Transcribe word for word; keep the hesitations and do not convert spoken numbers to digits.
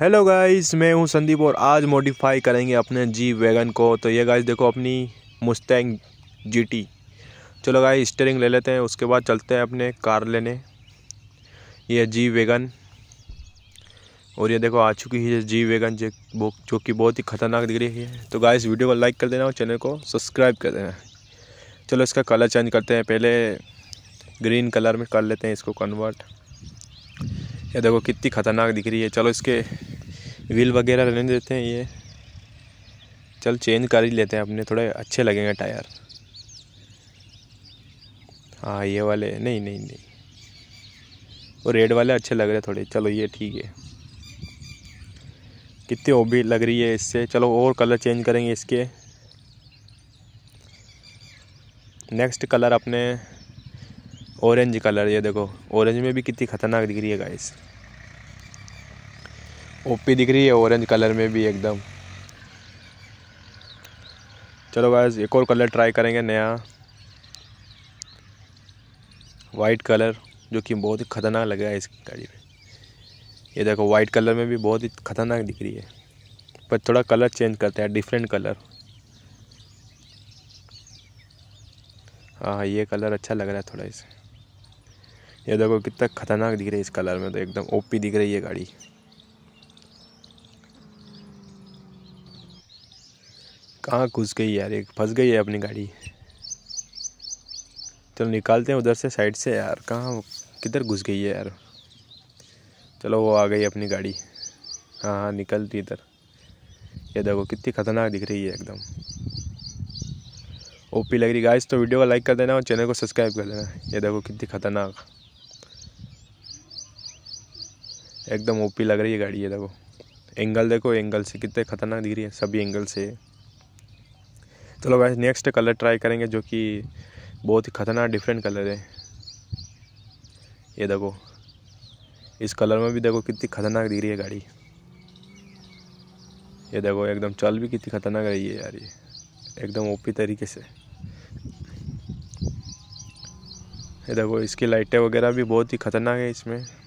Hello guys, मैं हूं संदीप और आज मॉडिफाई करेंगे अपने जी वैगन को। तो ये गाइस देखो अपनी मुस्टैंग जीटी। चलो गाइस स्टीयरिंग ले लेते हैं, उसके बाद चलते हैं अपने कार लेने। ये जी वैगन और ये देखो आ चुकी है जी वैगन जो कि बहुत ही ख़तरनाक दिख रही है। तो गाइस वीडियो को लाइक कर देना और चैनल को सब्सक्राइब कर देना। चलो इसका कलर चेंज करते हैं, पहले ग्रीन कलर में कर लेते हैं इसको कन्वर्ट। ये देखो कितनी ख़तरनाक दिख रही है। चलो इसके व्हील वगैरह लेने देते हैं, ये चल चेंज कर ही लेते हैं अपने, थोड़े अच्छे लगेंगे टायर। हाँ ये वाले नहीं नहीं नहीं वो रेड वाले अच्छे लग रहे थोड़े। चलो ये ठीक है, कितनी ओबी लग रही है इससे। चलो और कलर चेंज करेंगे इसके। नेक्स्ट कलर अपने ऑरेंज कलर। ये देखो ऑरेंज में भी कितनी ख़तरनाक दिख रही है गाइस, ओपी दिख रही है ऑरेंज कलर में भी एकदम। चलो गाइस एक और कलर ट्राई करेंगे नया, वाइट कलर जो कि बहुत ही ख़तरनाक लगेगा इस गाड़ी में। ये देखो वाइट कलर में भी बहुत ही ख़तरनाक दिख रही है, पर थोड़ा कलर चेंज करते हैं, डिफरेंट कलर। हाँ ये कलर अच्छा लग रहा है थोड़ा इसे। ये देखो कितना ख़तरनाक दिख रही है इस कलर में, तो एकदम ओपी दिख रही है गाड़ी। कहाँ घुस गई यार, एक फंस गई है अपनी गाड़ी। चलो निकालते हैं उधर से साइड से। यार कहाँ किधर घुस गई है यार। चलो वो आ गई अपनी गाड़ी। हाँ हाँ निकलती इधर। ये देखो कितनी ख़तरनाक दिख रही है एकदम, ओपी लग रही। गाइस तो वीडियो को लाइक कर देना और चैनल को सब्सक्राइब कर देना। ये देखो कितनी ख़तरनाक एकदम ओपी लग रही है गाड़ी। ये देखो एंगल, देखो एंगल से कितने ख़तरनाक दिख रही है, सभी एंगल से। चलो गाइस नेक्स्ट कलर ट्राई करेंगे जो कि बहुत ही ख़तरनाक डिफरेंट कलर है। ये देखो इस कलर में भी देखो कितनी ख़तरनाक दिख रही है गाड़ी। ये देखो एकदम चल भी कितनी ख़तरनाक रही है यार, ये एकदम ओपी तरीके से। ये देखो इसकी लाइटें वगैरह भी बहुत ही ख़तरनाक है इसमें।